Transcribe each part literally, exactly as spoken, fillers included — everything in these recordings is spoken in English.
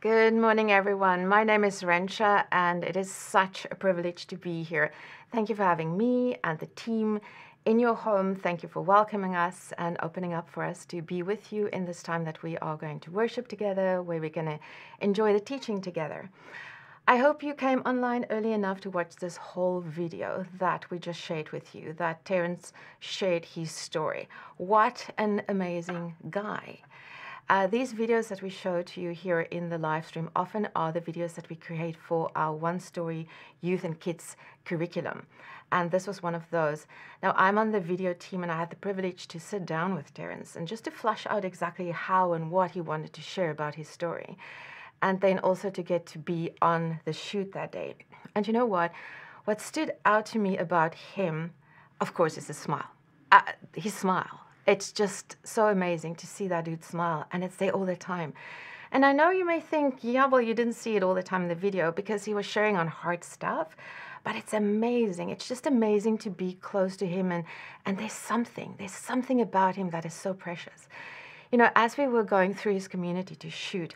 Good morning, everyone. My name is Rencha, and it is such a privilege to be here. Thank you for having me and the team in your home. Thank you for welcoming us and opening up for us to be with you in this time that we are going to worship together, where we're going to enjoy the teaching together. I hope you came online early enough to watch this whole video that we just shared with you, that Terence shared his story. What an amazing guy. Uh, these videos that we show to you here in the live stream often are the videos that we create for our One Story Youth and Kids curriculum. And this was one of those. Now, I'm on the video team, and I had the privilege to sit down with Terence and just to flush out exactly how and what he wanted to share about his story. And then also to get to be on the shoot that day. And you know what? What stood out to me about him, of course, is his smile. Uh, his smile. It's just so amazing to see that dude smile, and it's there all the time. And I know you may think, yeah, well, you didn't see it all the time in the video because he was sharing on hard stuff, but it's amazing. It's just amazing to be close to him, and, and there's something, there's something about him that is so precious. You know, as we were going through his community to shoot,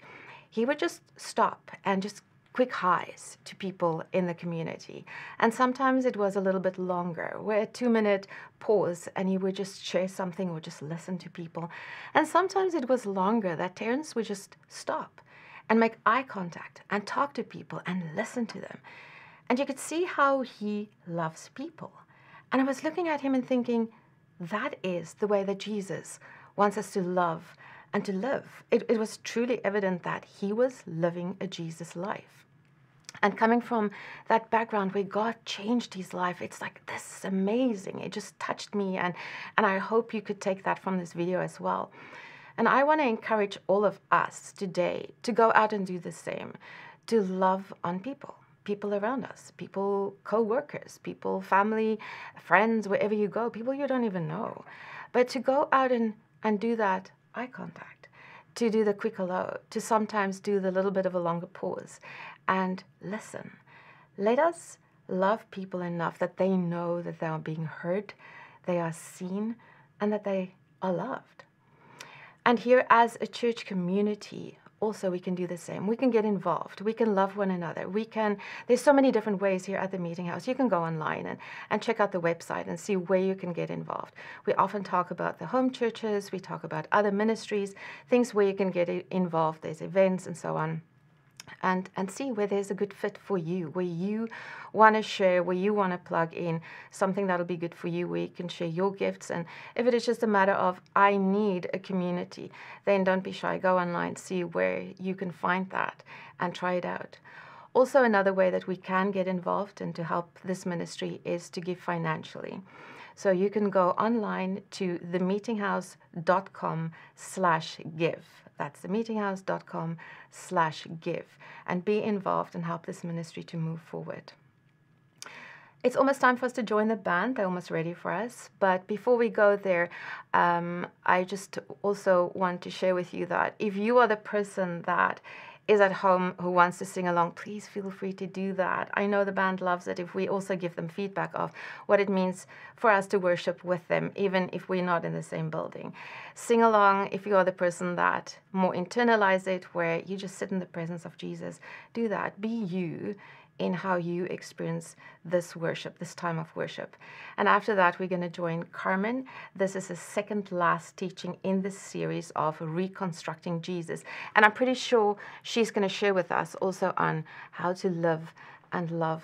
he would just stop and just quick highs to people in the community. And sometimes it was a little bit longer, where a two-minute pause, and he would just share something or just listen to people. And sometimes it was longer that Terence would just stop and make eye contact and talk to people and listen to them. And you could see how he loves people. And I was looking at him and thinking, that is the way that Jesus wants us to love and to live. It, it was truly evident that he was living a Jesus life. And coming from that background where God changed his life, it's like, this is amazing. It just touched me, and, and I hope you could take that from this video as well. And I want to encourage all of us today to go out and do the same, to love on people, people around us, people, co-workers, people, family, friends, wherever you go, people you don't even know. But to go out and, and do that eye contact, to do the quick hello, to sometimes do the little bit of a longer pause and listen. Let us love people enough that they know that they are being heard, they are seen, and that they are loved. And here as a church community, also we can do the same. We can get involved. We can love one another. We can, there's so many different ways here at the Meeting House. You can go online and, and check out the website and see where you can get involved. We often talk about the home churches. We talk about other ministries, things where you can get involved. There's events and so on. And, and see where there's a good fit for you, where you want to share, where you want to plug in something that'll be good for you, where you can share your gifts. And if it is just a matter of, I need a community, then don't be shy. Go online, see where you can find that, and try it out. Also, another way that we can get involved and to help this ministry is to give financially. So you can go online to the meeting house dot com slash give. That's the meeting house dot com slash give, and be involved and help this ministry to move forward. It's almost time for us to join the band. They're almost ready for us. But before we go there, um, I just also want to share with you that if you are the person that is at home who wants to sing along, please feel free to do that. I know the band loves it if we also give them feedback of what it means for us to worship with them, even if we're not in the same building. Sing along if you are the person that more internalize it, where you just sit in the presence of Jesus. Do that. Be you in how you experience this worship, this time of worship. And after that, we're going to join Carmen. This is the second last teaching in this series of Reconstructing Jesus. And I'm pretty sure she's going to share with us also on how to live and love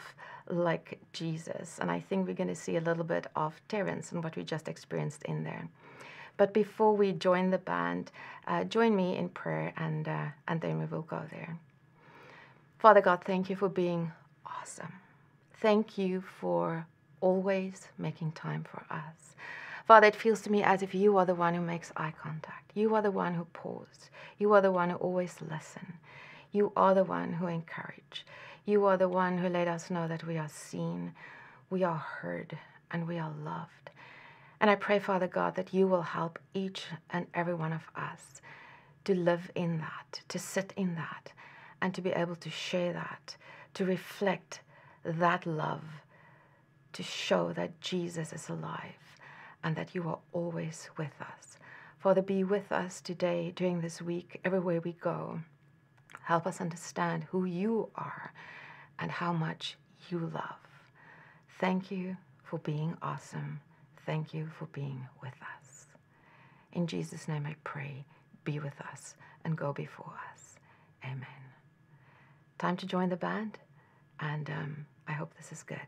like Jesus. And I think we're going to see a little bit of Terence and what we just experienced in there. But before we join the band, uh, join me in prayer, and, uh, and then we will go there. Father God, thank you for being awesome. Thank you for always making time for us. Father, it feels to me as if you are the one who makes eye contact. You are the one who pauses. You are the one who always listens. You are the one who encourages. You are the one who let us know that we are seen, we are heard, and we are loved. And I pray, Father God, that you will help each and every one of us to live in that, to sit in that, and to be able to share that, to reflect that love, to show that Jesus is alive and that you are always with us. Father, be with us today, during this week, everywhere we go. Help us understand who you are and how much you love. Thank you for being awesome. Thank you for being with us. In Jesus' name I pray, be with us and go before us. Amen. Time to join the band, and um, I hope this is good.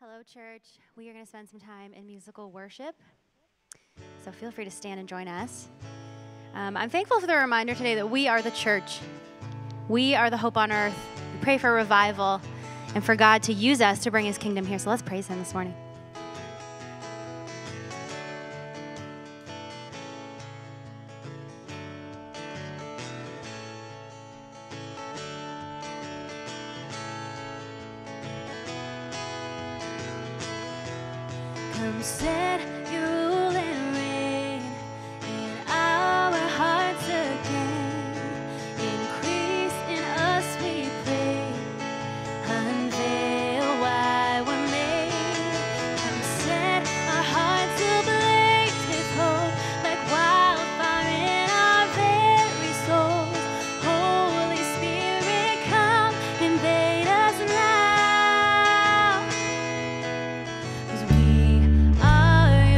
Hello, church. We are going to spend some time in musical worship, so feel free to stand and join us. Um, I'm thankful for the reminder today that we are the church. We are the hope on earth. We pray for revival and for God to use us to bring his kingdom here. So let's praise him this morning. Cause we are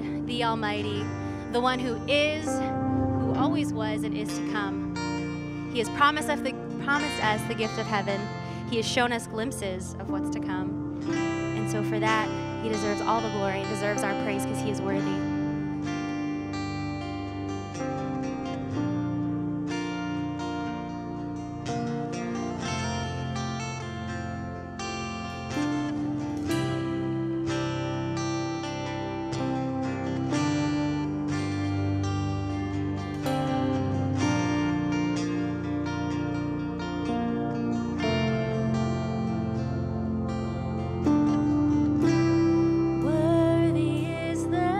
God, the Almighty, the one who is, who always was, and is to come. He has promised us the, promised us the gift of heaven. He has shown us glimpses of what's to come. And so for that, he deserves all the glory and deserves our praise because he is worthy. There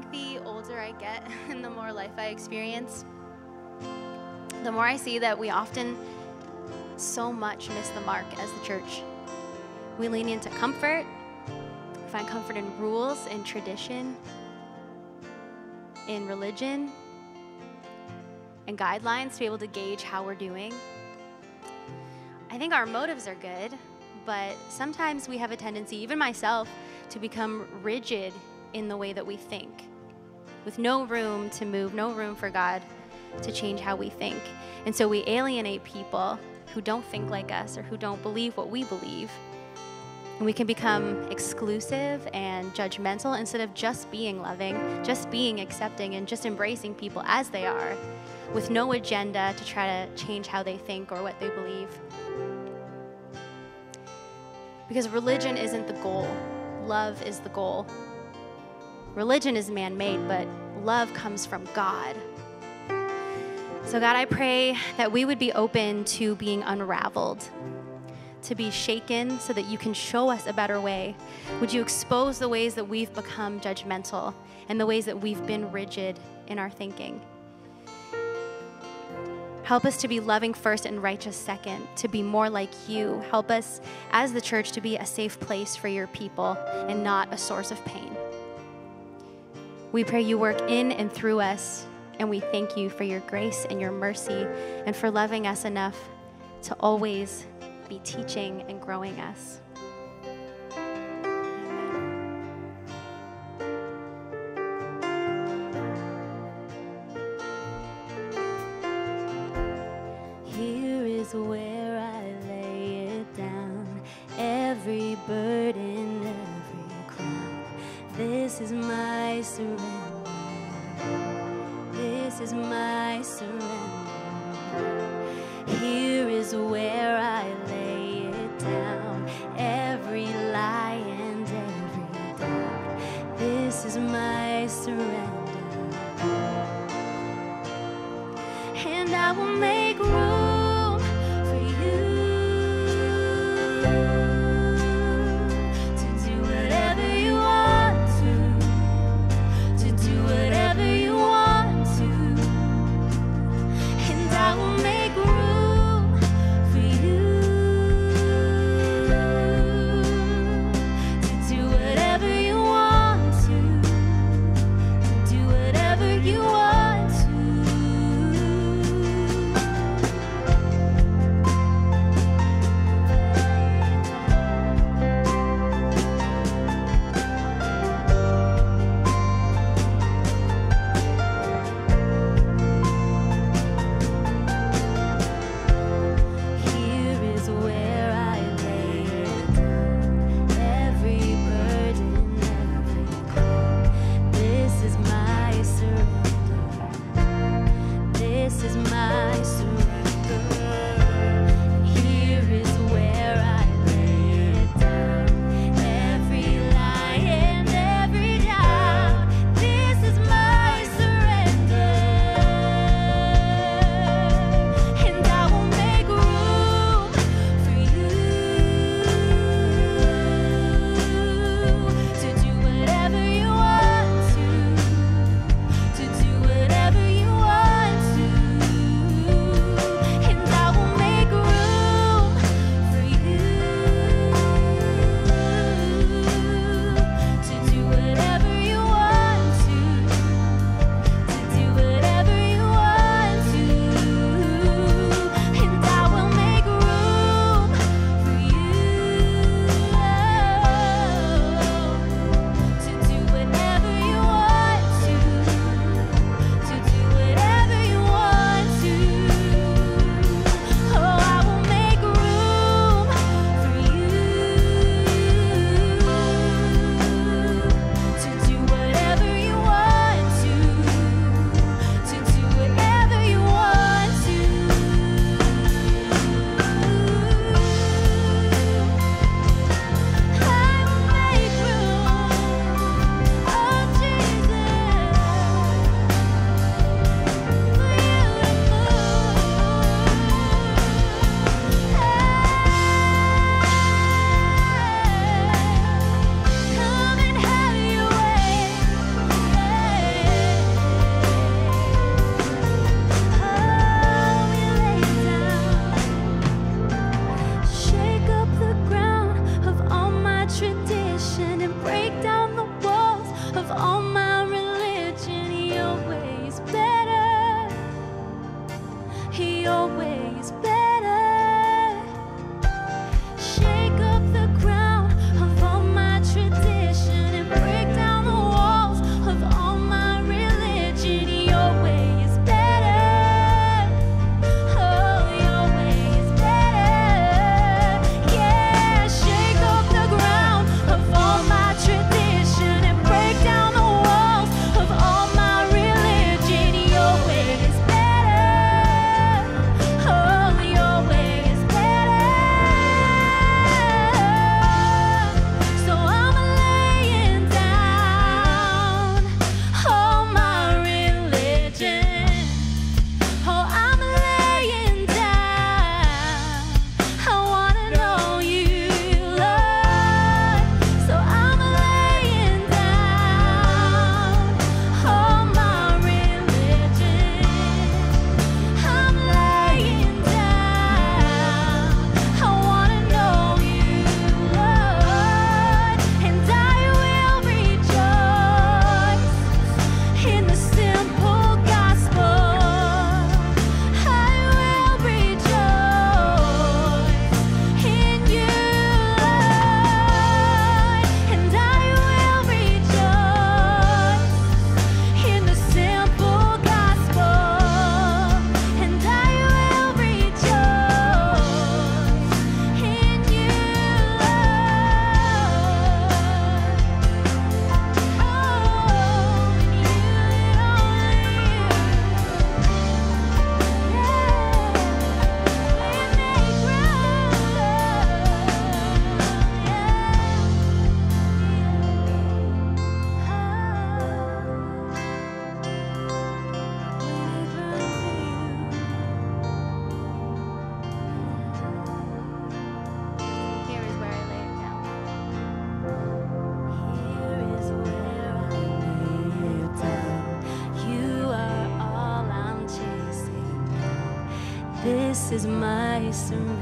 think the older I get and the more life I experience, the more I see that we often so much miss the mark as the church. We lean into comfort, we find comfort in rules, in tradition, in religion, and guidelines to be able to gauge how we're doing. I think our motives are good, but sometimes we have a tendency, even myself, to become rigid in the way that we think, with no room to move, no room for God to change how we think. And so we alienate people who don't think like us or who don't believe what we believe. And we can become exclusive and judgmental instead of just being loving, just being accepting, and just embracing people as they are, with no agenda to try to change how they think or what they believe. Because religion isn't the goal. Love is the goal. Religion is man-made, but love comes from God. So God, I pray that we would be open to being unraveled, to be shaken so that you can show us a better way. Would you expose the ways that we've become judgmental and the ways that we've been rigid in our thinking? Help us to be loving first and righteous second, to be more like you. Help us as the church to be a safe place for your people and not a source of pain. We pray you work in and through us, and we thank you for your grace and your mercy and for loving us enough to always be teaching and growing us. Where I lay it down, every burden, every crown. This is my surrender. This is my surrender. Here is where I lay it down, every lie and every doubt. This is my surrender. And I will make room. You are too. This is my surrender.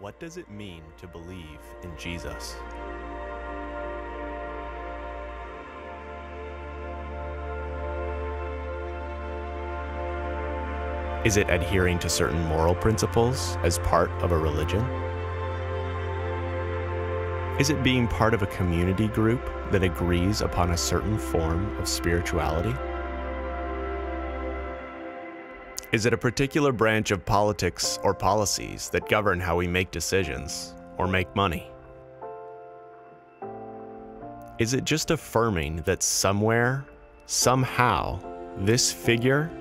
What does it mean to believe in Jesus? Is it adhering to certain moral principles as part of a religion? Is it being part of a community group that agrees upon a certain form of spirituality? Is it a particular branch of politics or policies that govern how we make decisions or make money? Is it just affirming that somewhere, somehow, this figure,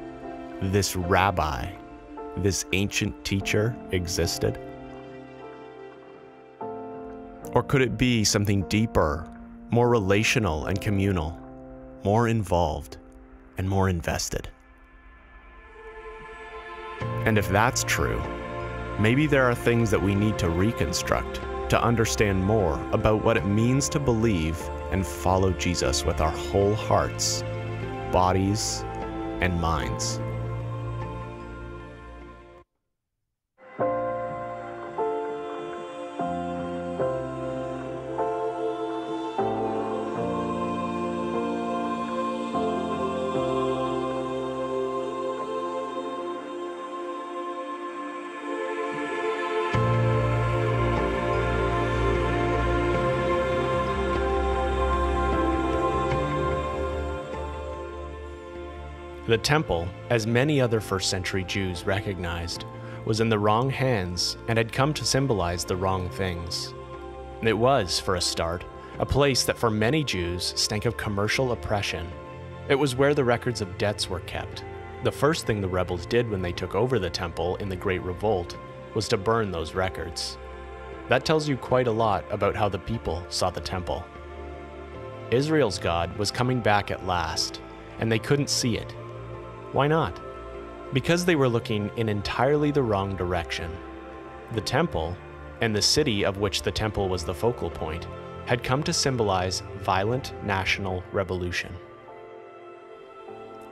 this rabbi, this ancient teacher existed? Or could it be something deeper, more relational and communal, more involved and more invested? And if that's true, maybe there are things that we need to reconstruct to understand more about what it means to believe and follow Jesus with our whole hearts, bodies, and minds. The temple, as many other first-century Jews recognized, was in the wrong hands and had come to symbolize the wrong things. It was, for a start, a place that for many Jews stank of commercial oppression. It was where the records of debts were kept. The first thing the rebels did when they took over the temple in the Great Revolt was to burn those records. That tells you quite a lot about how the people saw the temple. Israel's God was coming back at last, and they couldn't see it. Why not? Because they were looking in entirely the wrong direction. The temple, and the city of which the temple was the focal point, had come to symbolize violent national revolution.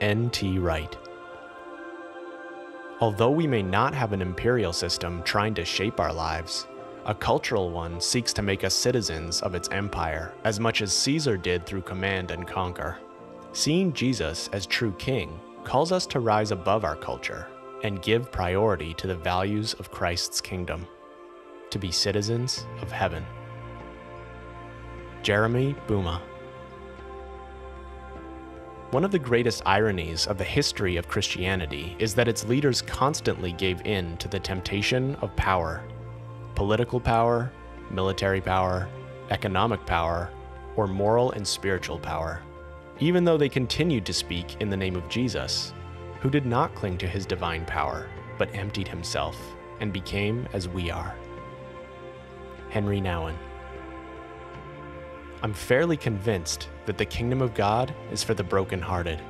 N T Wright. Although we may not have an imperial system trying to shape our lives, a cultural one seeks to make us citizens of its empire as much as Caesar did through command and conquer. Seeing Jesus as true king calls us to rise above our culture and give priority to the values of Christ's kingdom, to be citizens of heaven. Jeremy Buma. One of the greatest ironies of the history of Christianity is that its leaders constantly gave in to the temptation of power, political power, military power, economic power, or moral and spiritual power. Even though they continued to speak in the name of Jesus, who did not cling to his divine power, but emptied himself and became as we are. Henry Nouwen. I'm fairly convinced that the kingdom of God is for the brokenhearted.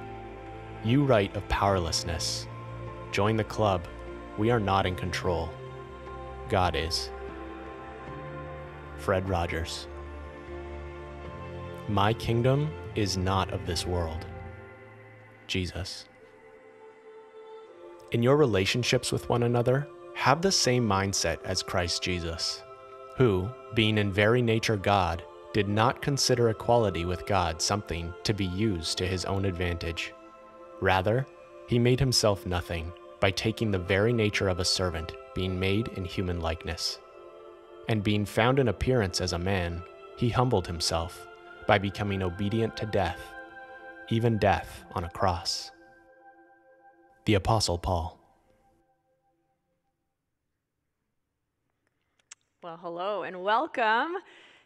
You write of powerlessness. Join the club. We are not in control. God is. Fred Rogers. My kingdom is not of this world. Jesus. In your relationships with one another, have the same mindset as Christ Jesus, who, being in very nature God, did not consider equality with God something to be used to his own advantage. Rather, he made himself nothing by taking the very nature of a servant, being made in human likeness. And being found in appearance as a man, he humbled himself by becoming obedient to death, even death on a cross. The Apostle Paul. Well, hello and welcome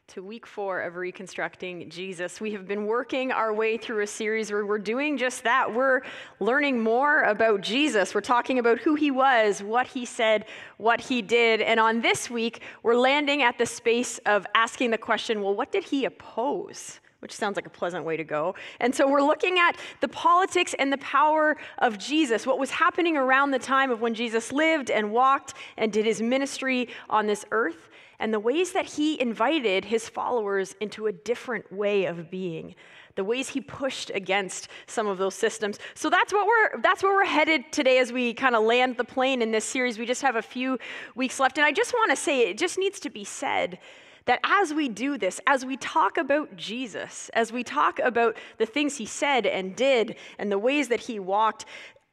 to week four of Reconstructing Jesus. We have been working our way through a series where we're doing just that. We're learning more about Jesus. We're talking about who he was, what he said, what he did. And on this week, we're landing at the space of asking the question, well, what did he oppose? which sounds like a pleasant way to go. And so we're looking at the politics and the power of Jesus, what was happening around the time of when Jesus lived and walked and did his ministry on this earth, and the ways that he invited his followers into a different way of being, the ways he pushed against some of those systems. So that's what we're that's where we're headed today as we kind of land the plane in this series. We just have a few weeks left, and I just want to say it just needs to be said that as we do this, as we talk about Jesus, as we talk about the things he said and did and the ways that he walked,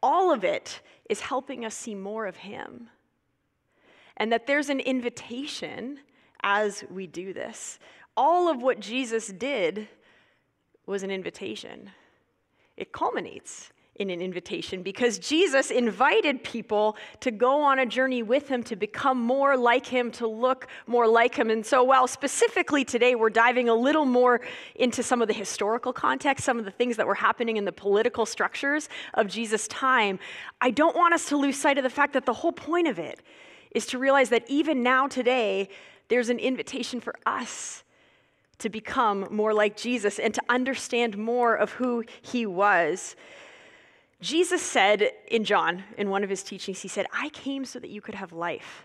all of it is helping us see more of him. And that there's an invitation as we do this. All of what Jesus did was an invitation. It culminates in an invitation because Jesus invited people to go on a journey with him, to become more like him, to look more like him. And so while specifically today we're diving a little more into some of the historical context, some of the things that were happening in the political structures of Jesus' time, I don't want us to lose sight of the fact that the whole point of it is to realize that even now today, there's an invitation for us to become more like Jesus and to understand more of who he was. Jesus said in John, in one of his teachings, he said, I came so that you could have life,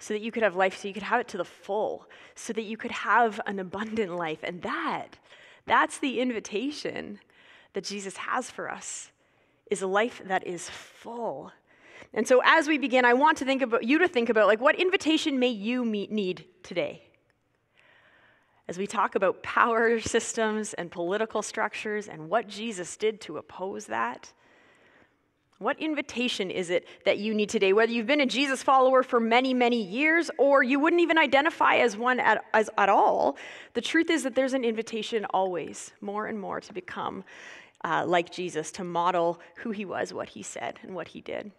so that you could have life, so you could have it to the full, so that you could have an abundant life. And that, that's the invitation that Jesus has for us, is a life that is full. And so as we begin, I want to think about you to think about, like, what invitation may you meet, need today? As we talk about power systems and political structures and what Jesus did to oppose that, what invitation is it that you need today? Whether you've been a Jesus follower for many, many years, or you wouldn't even identify as one at, as, at all, the truth is that there's an invitation always, more and more, to become uh, like Jesus, to model who he was, what he said, and what he did.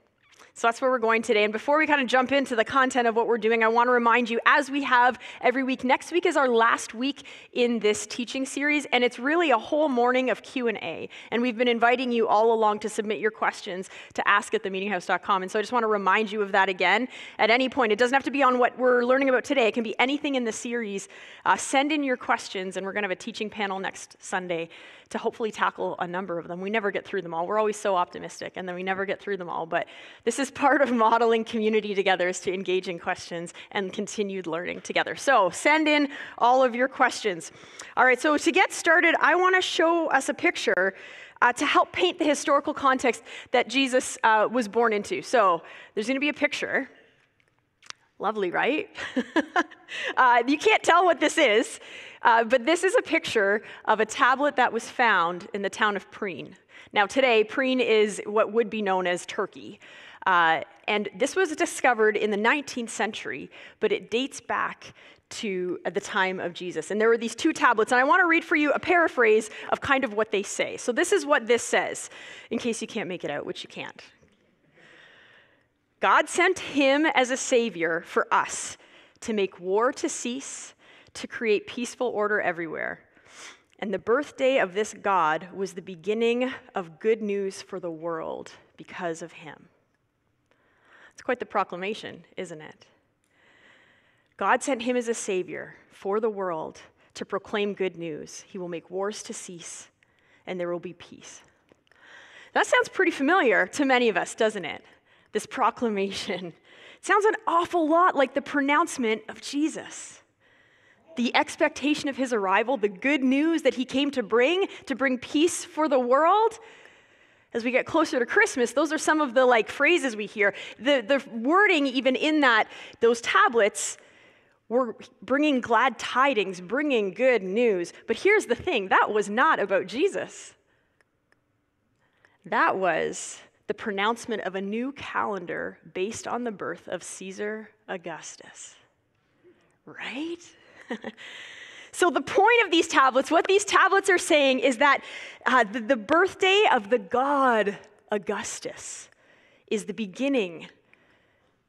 So that's where we're going today. And before we kind of jump into the content of what we're doing, I want to remind you, as we have every week, next week is our last week in this teaching series, and it's really a whole morning of Q and A. And we've been inviting you all along to submit your questions to ask at the meeting house dot com. And so I just want to remind you of that again. At any point, it doesn't have to be on what we're learning about today. It can be anything in the series. Uh, send in your questions, and we're going to have a teaching panel next Sunday to hopefully tackle a number of them. We never get through them all. We're always so optimistic, and then we never get through them all. But this is part of modeling community together, is to engage in questions and continued learning together. So send in all of your questions. All right, so to get started, I want to show us a picture uh, to help paint the historical context that Jesus uh, was born into. So there's going to be a picture. Lovely, right? uh, you can't tell what this is, uh, but this is a picture of a tablet that was found in the town of Preen. Now today, Preen is what would be known as Turkey. Uh, and this was discovered in the nineteenth century, but it dates back to the time of Jesus. And there were these two tablets, and I want to read for you a paraphrase of kind of what they say. So this is what this says, in case you can't make it out, which you can't. God sent him as a savior for us to make war to cease, to create peaceful order everywhere. And the birthday of this God was the beginning of good news for the world because of him. It's quite the proclamation, isn't it? God sent him as a savior for the world to proclaim good news. He will make wars to cease, and there will be peace. That sounds pretty familiar to many of us, doesn't it? This proclamation. It sounds an awful lot like the pronouncement of Jesus. The expectation of his arrival, the good news that he came to bring, to bring peace for the world. As we get closer to Christmas, those are some of the like phrases we hear. The, the wording even in that, those tablets were bringing glad tidings, bringing good news. But here's the thing, that was not about Jesus. That was the pronouncement of a new calendar based on the birth of Caesar Augustus, right? So the point of these tablets, what these tablets are saying is that uh, the, the birthday of the god Augustus is the beginning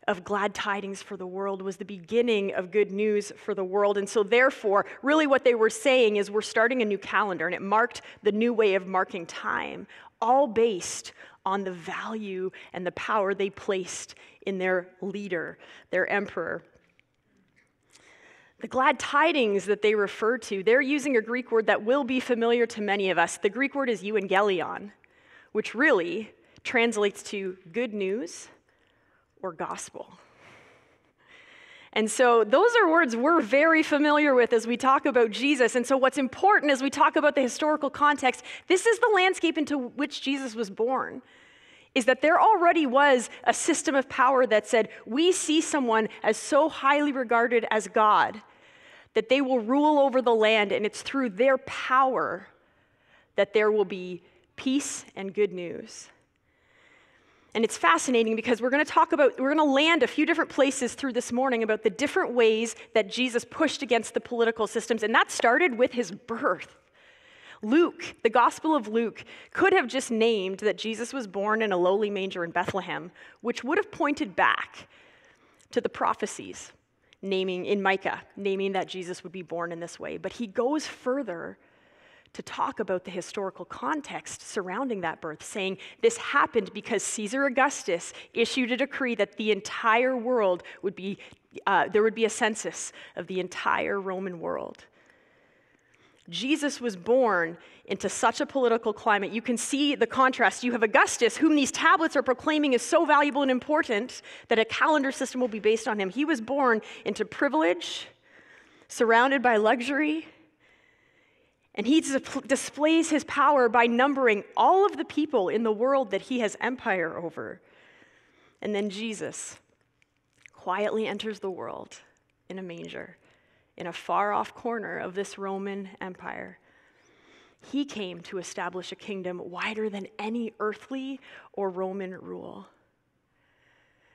of glad tidings for the world, was the beginning of good news for the world. And so therefore, really what they were saying is we're starting a new calendar, and it marked the new way of marking time, all based on the value and the power they placed in their leader, their emperor. The glad tidings that they refer to, they're using a Greek word that will be familiar to many of us. The Greek word is euangelion, which really translates to good news or gospel. And so those are words we're very familiar with as we talk about Jesus. And so what's important as we talk about the historical context, this is the landscape into which Jesus was born, is that there already was a system of power that said, we see someone as so highly regarded as God that they will rule over the land, and it's through their power that there will be peace and good news. And it's fascinating because we're going to talk about, we're going to land a few different places through this morning about the different ways that Jesus pushed against the political systems, and that started with his birth. Luke, the Gospel of Luke, could have just named that Jesus was born in a lowly manger in Bethlehem, which would have pointed back to the prophecies naming in Micah, naming that Jesus would be born in this way. But he goes further to talk about the historical context surrounding that birth, saying this happened because Caesar Augustus issued a decree that the entire world would be, uh, there would be a census of the entire Roman world. Jesus was born into such a political climate. You can see the contrast. You have Augustus, whom these tablets are proclaiming is so valuable and important that a calendar system will be based on him. He was born into privilege, surrounded by luxury, and he displays his power by numbering all of the people in the world that he has empire over. And then Jesus quietly enters the world in a manger, in a far-off corner of this Roman Empire. He came to establish a kingdom wider than any earthly or Roman rule.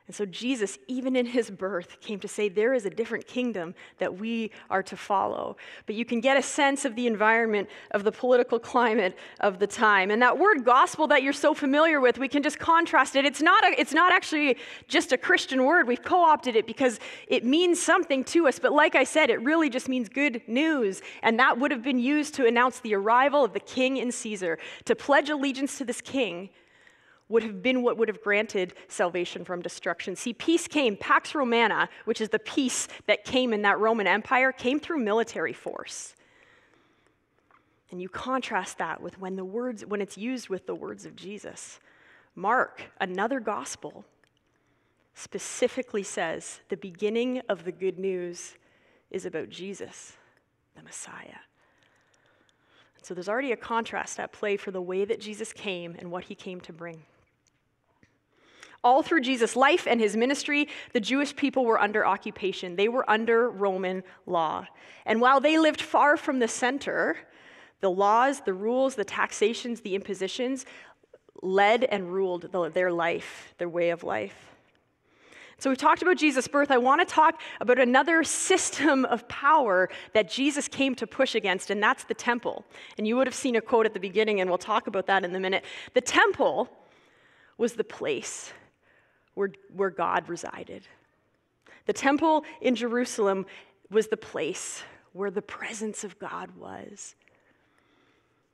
And so Jesus, even in his birth, came to say there is a different kingdom that we are to follow. But you can get a sense of the environment, of the political climate of the time. And that word gospel that you're so familiar with, we can just contrast it. It's not, a, it's not actually just a Christian word. We've co-opted it because it means something to us. But like I said, it really just means good news. And that would have been used to announce the arrival of the king in Caesar. To pledge allegiance to this king would have been what would have granted salvation from destruction. See, peace came, Pax Romana, which is the peace that came in that Roman Empire, came through military force. And you contrast that with when the words, when it's used with the words of Jesus. Mark, another gospel, specifically says the beginning of the good news is about Jesus, the Messiah. So there's already a contrast at play for the way that Jesus came and what he came to bring. All through Jesus' life and his ministry, the Jewish people were under occupation. They were under Roman law. And while they lived far from the center, the laws, the rules, the taxations, the impositions led and ruled their life, their way of life. So we've talked about Jesus' birth. I want to talk about another system of power that Jesus came to push against, and that's the temple. And you would have seen a quote at the beginning, and we'll talk about that in a minute. The temple was the place where, where God resided. The temple in Jerusalem was the place where the presence of God was.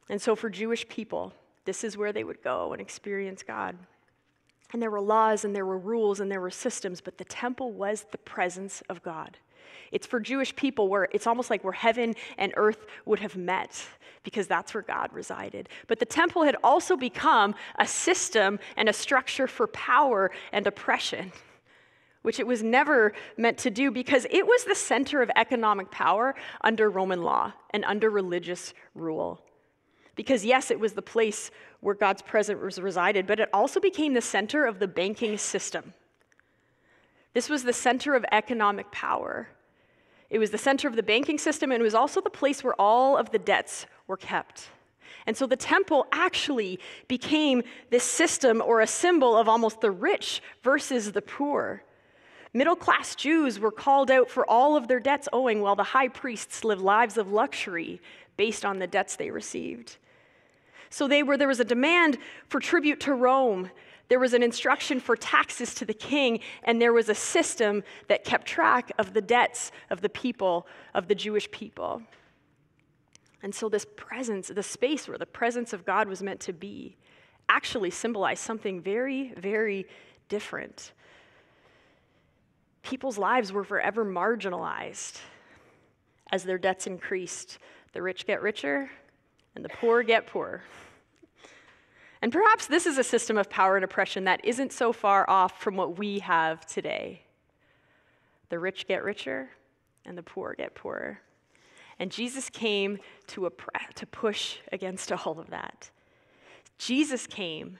And so for Jewish people, this is where they would go and experience God. And there were laws, and there were rules, and there were systems, but the temple was the presence of God. It's for Jewish people where it's almost like where heaven and earth would have met, because that's where God resided. But the temple had also become a system and a structure for power and oppression, which it was never meant to do, because it was the center of economic power under Roman law and under religious rule. Because yes, it was the place where God's presence resided, but it also became the center of the banking system. This was the center of economic power. It was the center of the banking system, and it was also the place where all of the debts were kept. And so the temple actually became this system or a symbol of almost the rich versus the poor. Middle-class Jews were called out for all of their debts owing, while the high priests lived lives of luxury based on the debts they received. So they were, there was a demand for tribute to Rome, there was an instruction for taxes to the king, and there was a system that kept track of the debts of the people, of the Jewish people. And so this presence, the space where the presence of God was meant to be, actually symbolized something very, very different. People's lives were forever marginalized. as their debts increased. The rich get richer, and the poor get poorer. And perhaps this is a system of power and oppression that isn't so far off from what we have today. The rich get richer, and the poor get poorer. And Jesus came to oppress, to push against all of that. Jesus came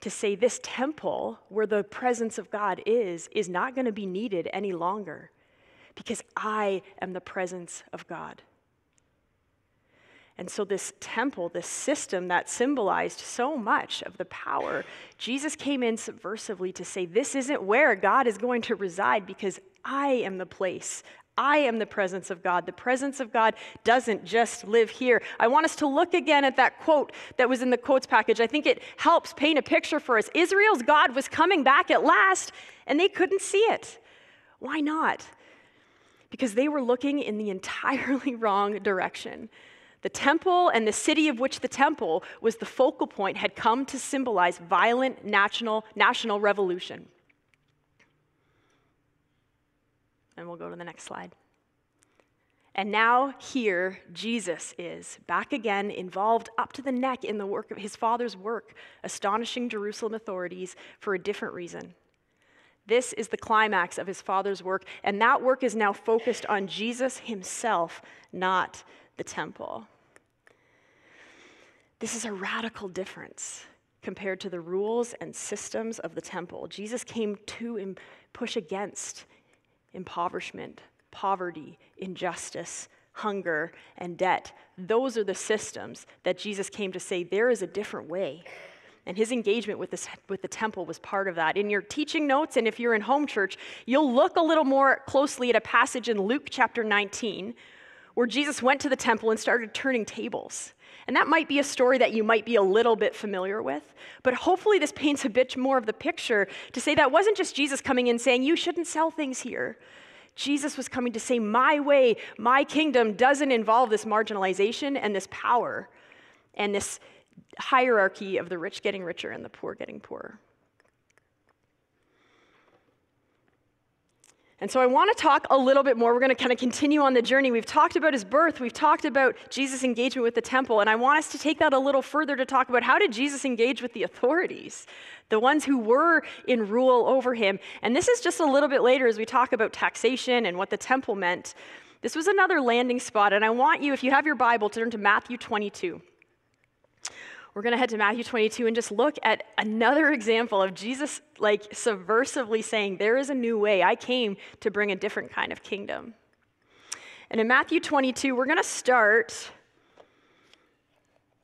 to say this temple, where the presence of God is, is not going to be needed any longer, because I am the presence of God. And so this temple, this system that symbolized so much of the power, Jesus came in subversively to say, this isn't where God is going to reside, because I am the place. I am the presence of God. The presence of God doesn't just live here. I want us to look again at that quote that was in the quotes package. I think it helps paint a picture for us. Israel's God was coming back at last, and they couldn't see it. Why not? Because they were looking in the entirely wrong direction. The temple and the city of which the temple was the focal point had come to symbolize violent national, national revolution. And we'll go to the next slide. And now here, Jesus is back again, involved up to the neck in the work of his Father's work, astonishing Jerusalem authorities for a different reason. This is the climax of his Father's work, and that work is now focused on Jesus himself, not the temple. This is a radical difference compared to the rules and systems of the temple. Jesus came to push against impoverishment, poverty, injustice, hunger, and debt. Those are the systems that Jesus came to say, there is a different way. And his engagement with, this, with the temple was part of that. In your teaching notes, and if you're in home church, you'll look a little more closely at a passage in Luke chapter nineteen, where Jesus went to the temple and started turning tables. And that might be a story that you might be a little bit familiar with, but hopefully this paints a bit more of the picture to say that wasn't just Jesus coming in saying, you shouldn't sell things here. Jesus was coming to say, my way, my kingdom doesn't involve this marginalization and this power and this hierarchy of the rich getting richer and the poor getting poorer. And so I want to talk a little bit more. We're going to kind of continue on the journey. We've talked about his birth. We've talked about Jesus' engagement with the temple. And I want us to take that a little further to talk about, how did Jesus engage with the authorities, the ones who were in rule over him? And this is just a little bit later as we talk about taxation and what the temple meant. This was another landing spot. And I want you, if you have your Bible, to turn to Matthew twenty-two. We're going to head to Matthew twenty-two and just look at another example of Jesus like subversively saying, there is a new way. I came to bring a different kind of kingdom. And in Matthew twenty-two, we're going to start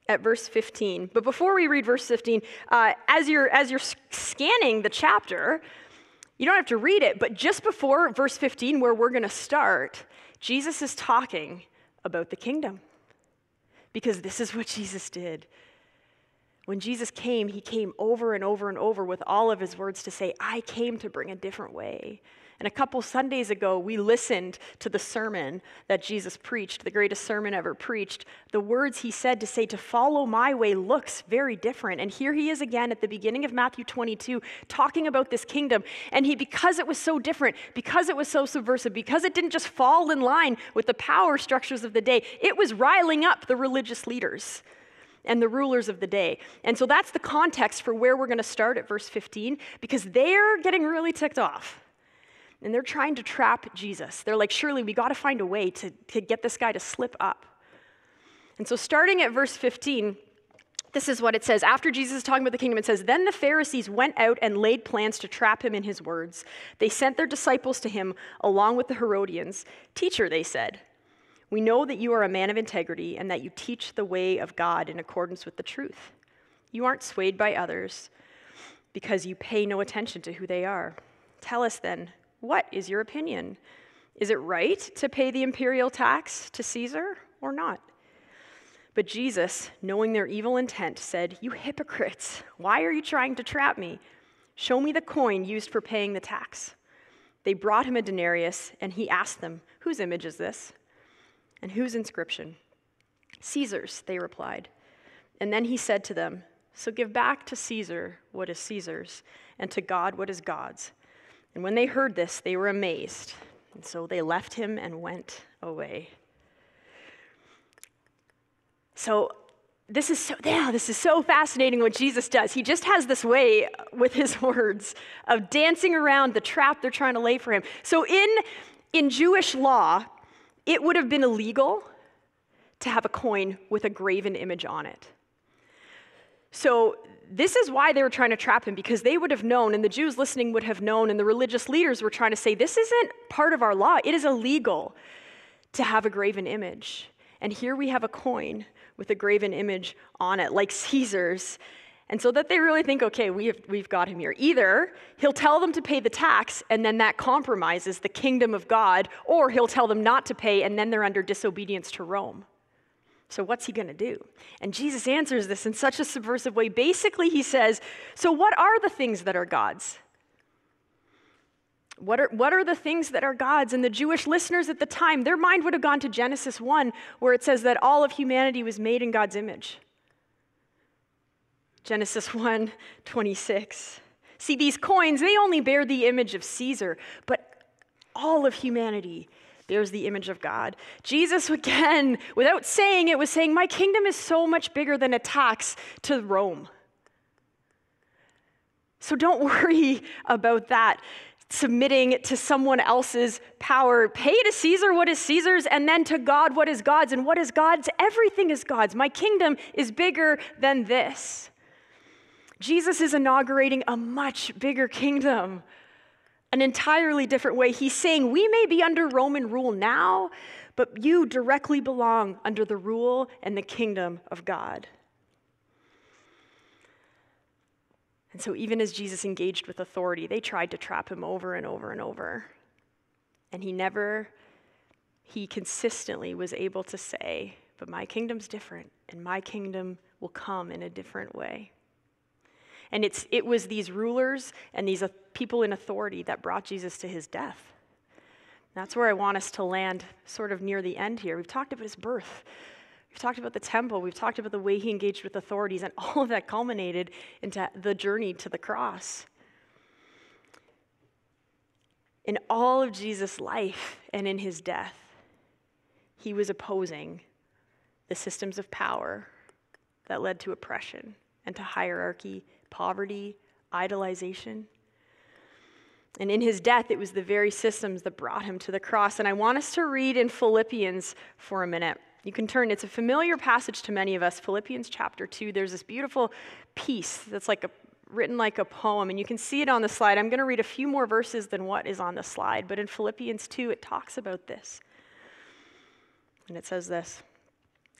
at verse fifteen. But before we read verse fifteen, uh, as you're, as you're scanning the chapter, you don't have to read it, but just before verse fifteen, where we're going to start, Jesus is talking about the kingdom, because this is what Jesus did. When Jesus came, he came over and over and over with all of his words to say, I came to bring a different way. And a couple Sundays ago, we listened to the sermon that Jesus preached, the greatest sermon ever preached. The words he said to say, to follow my way looks very different. And here he is again at the beginning of Matthew twenty-two, talking about this kingdom. And he, because it was so different, because it was so subversive, because it didn't just fall in line with the power structures of the day, it was riling up the religious leaders and the rulers of the day. And so that's the context for where we're going to start at verse fifteen, because they're getting really ticked off. And they're trying to trap Jesus. They're like, surely we got to find a way to, to get this guy to slip up. And so starting at verse fifteen, this is what it says. After Jesus is talking about the kingdom, it says, then the Pharisees went out and laid plans to trap him in his words. They sent their disciples to him along with the Herodians. Teacher, they said, we know that you are a man of integrity and that you teach the way of God in accordance with the truth. You aren't swayed by others because you pay no attention to who they are. Tell us then, what is your opinion? Is it right to pay the imperial tax to Caesar or not? But Jesus, knowing their evil intent, said, you hypocrites, why are you trying to trap me? Show me the coin used for paying the tax. They brought him a denarius, and he asked them, whose image is this? And whose inscription? Caesar's, they replied. And then he said to them, so give back to Caesar what is Caesar's, and to God what is God's. And when they heard this, they were amazed. And so they left him and went away. So this is so, yeah, this is so fascinating what Jesus does. He just has this way with his words of dancing around the trap they're trying to lay for him. So in, in Jewish law, it would have been illegal to have a coin with a graven image on it. So this is why they were trying to trap him, because they would have known, and the Jews listening would have known, and the religious leaders were trying to say, this isn't part of our law. It is illegal to have a graven image. And here we have a coin with a graven image on it, like Caesar's. And so that they really think, okay, we have, we've got him here. Either he'll tell them to pay the tax, and then that compromises the kingdom of God, or he'll tell them not to pay, and then they're under disobedience to Rome. So what's he going to do? And Jesus answers this in such a subversive way. Basically, he says, so what are the things that are God's? What are, what are the things that are God's? And the Jewish listeners at the time, their mind would have gone to Genesis one, where it says that all of humanity was made in God's image. Genesis one twenty-six. See, these coins, they only bear the image of Caesar, but all of humanity bears the image of God. Jesus, again, without saying it, was saying, my kingdom is so much bigger than a tax to Rome. So don't worry about that, submitting to someone else's power. Pay to Caesar what is Caesar's, and then to God what is God's. And what is God's? Everything is God's. My kingdom is bigger than this. Jesus is inaugurating a much bigger kingdom, an entirely different way. He's saying, we may be under Roman rule now, but you directly belong under the rule and the kingdom of God. And so even as Jesus engaged with authority, they tried to trap him over and over and over. And he never, he consistently was able to say, but my kingdom's different, and my kingdom will come in a different way. And it's, it was these rulers and these people in authority that brought Jesus to his death. And that's where I want us to land sort of near the end here. We've talked about his birth. We've talked about the temple. We've talked about the way he engaged with authorities. And all of that culminated into the journey to the cross. In all of Jesus' life and in his death, he was opposing the systems of power that led to oppression and to hierarchy, poverty, idolization. And in his death, it was the very systems that brought him to the cross. And I want us to read in Philippians for a minute. You can turn, it's a familiar passage to many of us, Philippians chapter two. There's this beautiful piece that's like a, written like a poem, and you can see it on the slide. I'm going to read a few more verses than what is on the slide, but in Philippians two, it talks about this. And it says this.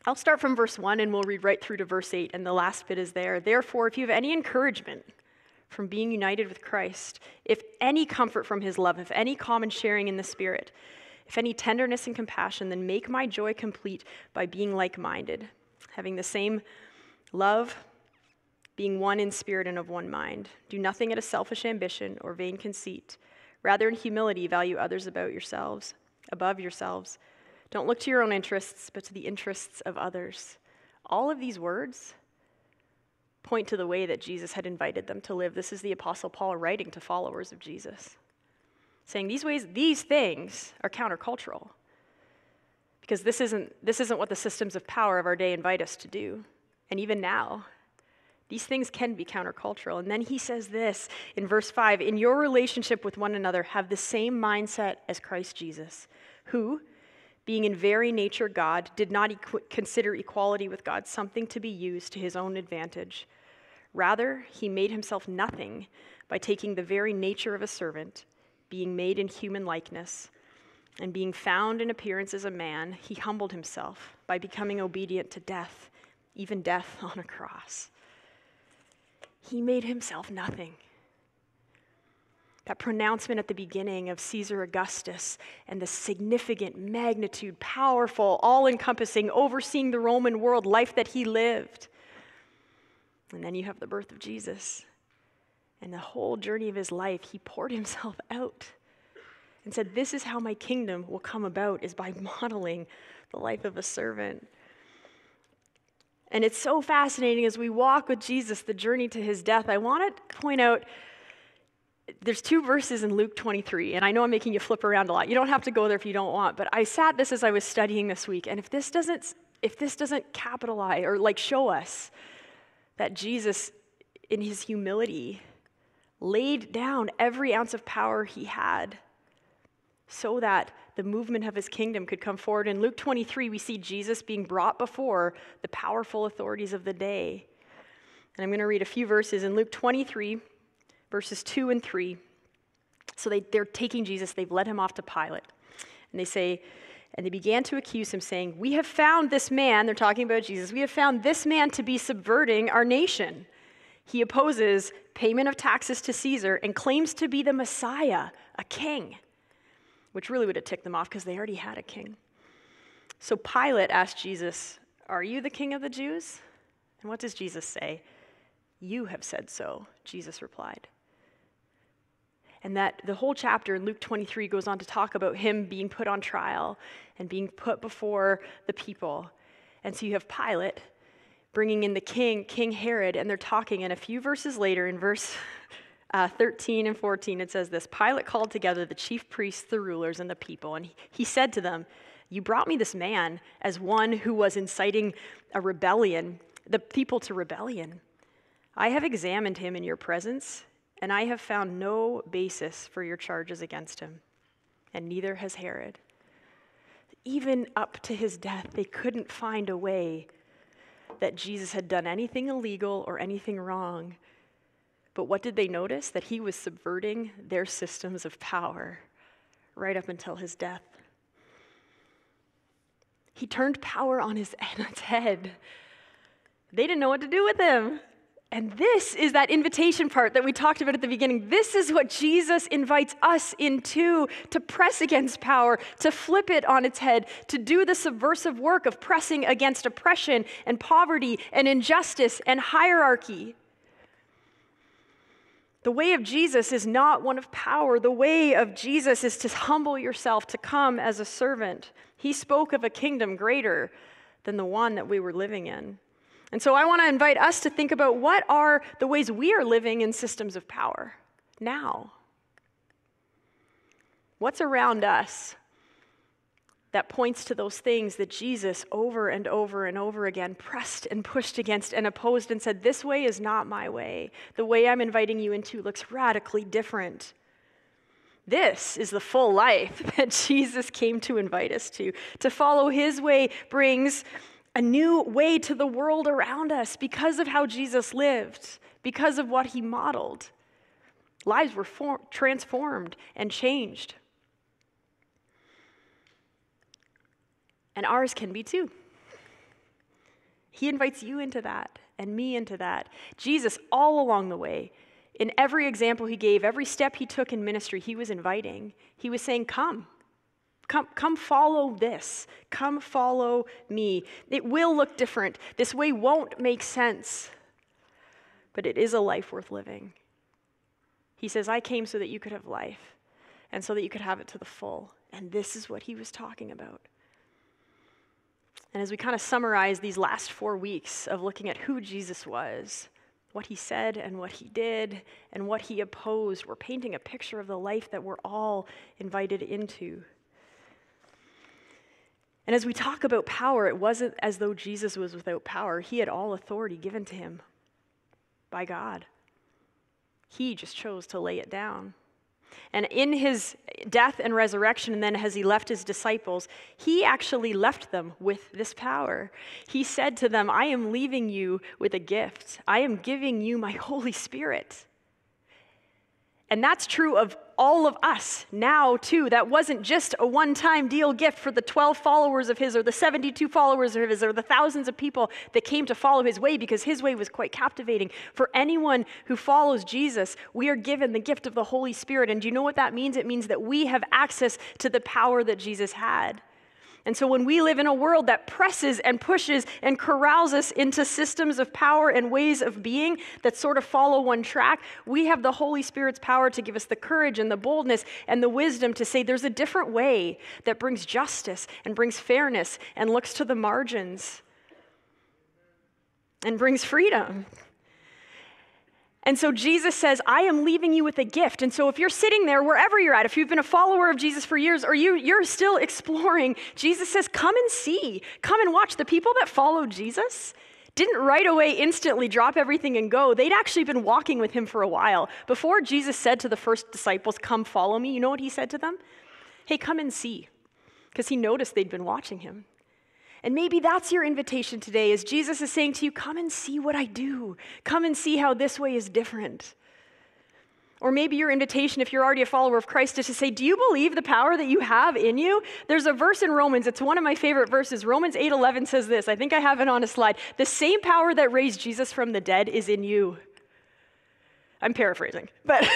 I'll start from verse one, and we'll read right through to verse eight, and the last bit is there. Therefore, if you have any encouragement from being united with Christ, if any comfort from his love, if any common sharing in the Spirit, if any tenderness and compassion, then make my joy complete by being like-minded, having the same love, being one in spirit and of one mind. Do nothing out of selfish ambition or vain conceit. Rather, in humility, value others about yourselves, above yourselves. Don't look to your own interests, but to the interests of others. All of these words point to the way that Jesus had invited them to live. This is the Apostle Paul writing to followers of Jesus, saying these ways, these things are countercultural, because this isn't, this isn't what the systems of power of our day invite us to do. And even now, these things can be countercultural. And then he says this in verse five, in your relationship with one another, have the same mindset as Christ Jesus, who, being in very nature God, did not equ- consider equality with God something to be used to his own advantage. Rather, he made himself nothing by taking the very nature of a servant, being made in human likeness, and being found in appearance as a man, he humbled himself by becoming obedient to death, even death on a cross. He made himself nothing. That pronouncement at the beginning of Caesar Augustus and the significant magnitude, powerful, all-encompassing, overseeing the Roman world, life that he lived. And then you have the birth of Jesus. And the whole journey of his life, he poured himself out and said, this is how my kingdom will come about, is by modeling the life of a servant. And it's so fascinating as we walk with Jesus, the journey to his death. I want to point out, there's two verses in Luke twenty-three, and I know I'm making you flip around a lot. You don't have to go there if you don't want, but I sat this as I was studying this week, and if this doesn't if this doesn't capitalize or like show us that Jesus in his humility laid down every ounce of power he had so that the movement of his kingdom could come forward. In Luke twenty-three, we see Jesus being brought before the powerful authorities of the day. And I'm going to read a few verses in Luke twenty-three, verses two and three. So they, they're taking Jesus, they've led him off to Pilate. And they say, and they began to accuse him, saying, "We have found this man," they're talking about Jesus, "we have found this man to be subverting our nation. He opposes payment of taxes to Caesar and claims to be the Messiah, a king," which really would have ticked them off because they already had a king. So Pilate asked Jesus, "Are you the king of the Jews?" And what does Jesus say? "You have said so," Jesus replied. And that the whole chapter in Luke twenty-three goes on to talk about him being put on trial and being put before the people. And so you have Pilate bringing in the king, King Herod, and they're talking. And a few verses later, in verse uh, thirteen and fourteen, it says this: "Pilate called together the chief priests, the rulers, and the people, and he, he said to them, 'You brought me this man as one who was inciting a rebellion, the people to rebellion. I have examined him in your presence, and I have found no basis for your charges against him, and neither has Herod.'" Even up to his death, they couldn't find a way that Jesus had done anything illegal or anything wrong. But what did they notice? That he was subverting their systems of power right up until his death. He turned power on his head. They didn't know what to do with him. And this is that invitation part that we talked about at the beginning. This is what Jesus invites us into, to press against power, to flip it on its head, to do the subversive work of pressing against oppression and poverty and injustice and hierarchy. The way of Jesus is not one of power. The way of Jesus is to humble yourself, to come as a servant. He spoke of a kingdom greater than the one that we were living in. And so I want to invite us to think about what are the ways we are living in systems of power now. What's around us that points to those things that Jesus over and over and over again pressed and pushed against and opposed and said, "This way is not my way. The way I'm inviting you into looks radically different." This is the full life that Jesus came to invite us to. To follow his way brings a new way to the world around us because of how Jesus lived, because of what he modeled. Lives were form- transformed and changed. And ours can be too. He invites you into that and me into that. Jesus, all along the way, in every example he gave, every step he took in ministry, he was inviting. He was saying, "Come. Come, come follow this. Come follow me. It will look different. This way won't make sense, but it is a life worth living." He says, "I came so that you could have life and so that you could have it to the full." And this is what he was talking about. And as we kind of summarize these last four weeks of looking at who Jesus was, what he said and what he did and what he opposed, we're painting a picture of the life that we're all invited into. And as we talk about power, it wasn't as though Jesus was without power. He had all authority given to him by God. He just chose to lay it down. And in his death and resurrection, and then as he left his disciples, he actually left them with this power. He said to them, "I am leaving you with a gift. I am giving you my Holy Spirit." And that's true of all of us now, too. That wasn't just a one-time deal gift for the twelve followers of his or the seventy-two followers of his or the thousands of people that came to follow his way, because his way was quite captivating. For anyone who follows Jesus, we are given the gift of the Holy Spirit. And do you know what that means? It means that we have access to the power that Jesus had. And so when we live in a world that presses and pushes and corrals us into systems of power and ways of being that sort of follow one track, we have the Holy Spirit's power to give us the courage and the boldness and the wisdom to say there's a different way that brings justice and brings fairness and looks to the margins and brings freedom. And so Jesus says, I am leaving you with a gift. And so if you're sitting there, wherever you're at, if you've been a follower of Jesus for years, or you, you're still exploring, Jesus says, come and see, come and watch. The people that followed Jesus didn't right away instantly drop everything and go. They'd actually been walking with him for a while. Before Jesus said to the first disciples, come follow me, you know what he said to them? Hey, come and see, because he noticed they'd been watching him. And maybe that's your invitation today, is Jesus is saying to you, come and see what I do. Come and see how this way is different. Or maybe your invitation, if you're already a follower of Christ, is to say, do you believe the power that you have in you? There's a verse in Romans, it's one of my favorite verses. Romans eight eleven says this, I think I have it on a slide. The same power that raised Jesus from the dead is in you. I'm paraphrasing, but,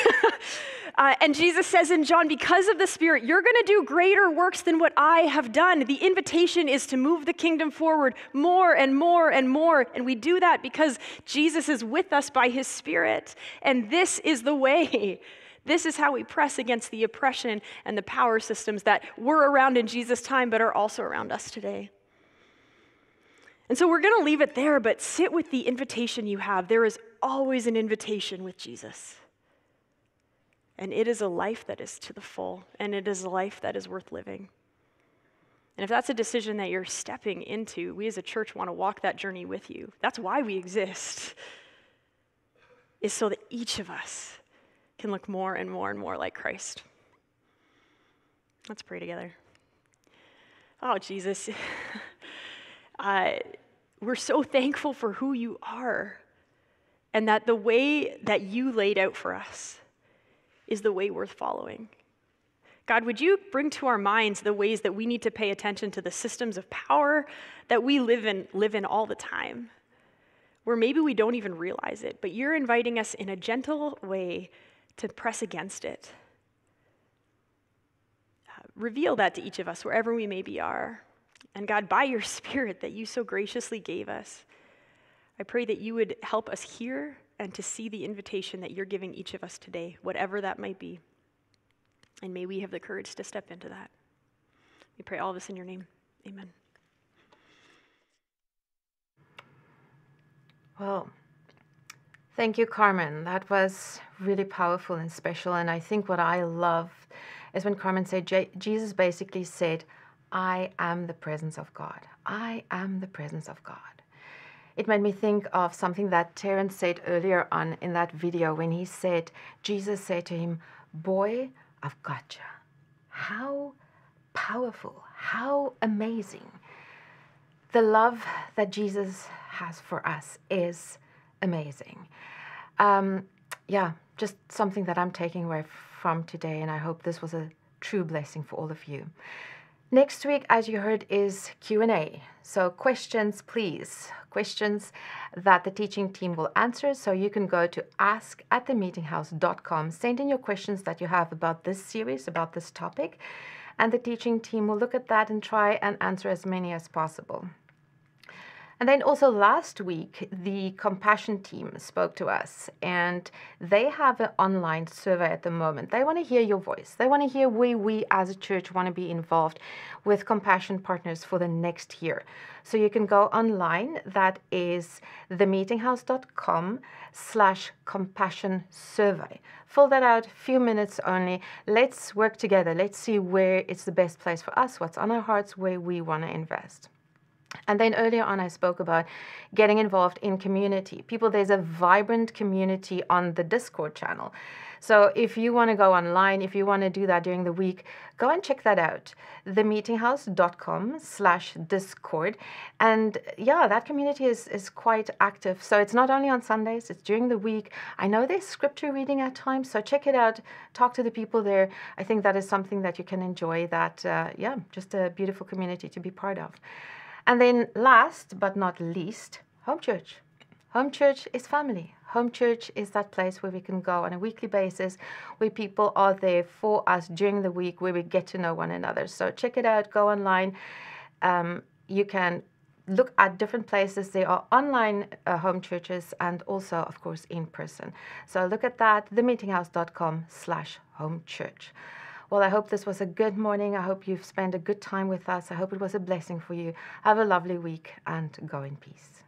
uh, and Jesus says in John, because of the Spirit, you're gonna do greater works than what I have done. The invitation is to move the kingdom forward more and more and more, and we do that because Jesus is with us by his Spirit, and this is the way. This is how we press against the oppression and the power systems that were around in Jesus' time, but are also around us today. And so we're gonna leave it there, but sit with the invitation you have. There is always an invitation with Jesus. And it is a life that is to the full, and it is a life that is worth living. And if that's a decision that you're stepping into, we as a church wanna walk that journey with you. That's why we exist, is so that each of us can look more and more and more like Christ. Let's pray together. Oh, Jesus. Uh, we're so thankful for who you are, and that the way that you laid out for us is the way worth following. God, would you bring to our minds the ways that we need to pay attention to the systems of power that we live in, live in all the time, where maybe we don't even realize it, but you're inviting us in a gentle way to press against it. Uh, reveal that to each of us, wherever we maybe are. And God, by your Spirit that you so graciously gave us, I pray that you would help us hear and to see the invitation that you're giving each of us today, whatever that might be. And may we have the courage to step into that. We pray all this in your name. Amen. Well, thank you, Carmen. That was really powerful and special. And I think what I love is when Carmen said, J- Jesus basically said, I am the presence of God. I am the presence of God. It made me think of something that Terence said earlier on in that video when he said, Jesus said to him, boy, I've got you. How powerful, how amazing. The love that Jesus has for us is amazing. Um, yeah, just something that I'm taking away from today, and I hope this was a true blessing for all of you. Next week, as you heard, is Q and A. So questions, please. Questions that the teaching team will answer. So you can go to ask at the meeting house dot com. Send in your questions that you have about this series, about this topic. And the teaching team will look at that and try and answer as many as possible. And then also last week, the Compassion team spoke to us, and they have an online survey at the moment. They want to hear your voice. They want to hear where we as a church want to be involved with Compassion Partners for the next year. So you can go online. That is themeetinghouse.com slash compassion survey. Fill that out, a few minutes only. Let's work together. Let's see where it's the best place for us, what's on our hearts, where we want to invest. And then earlier on, I spoke about getting involved in community. People, there's a vibrant community on the Discord channel. So if you want to go online, if you want to do that during the week, go and check that out, themeetinghouse.com slash Discord. And yeah, that community is, is quite active. So it's not only on Sundays, it's during the week. I know there's scripture reading at times, so check it out. Talk to the people there. I think that is something that you can enjoy, that, uh, yeah, just a beautiful community to be part of. And then last but not least, home church. Home church is family. Home church is that place where we can go on a weekly basis, where people are there for us during the week, where we get to know one another. So check it out, go online. Um, you can look at different places. There are online uh, home churches and also, of course, in person. So look at that, themeetinghouse.com slash home church. Well, I hope this was a good morning. I hope you've spent a good time with us. I hope it was a blessing for you. Have a lovely week and go in peace.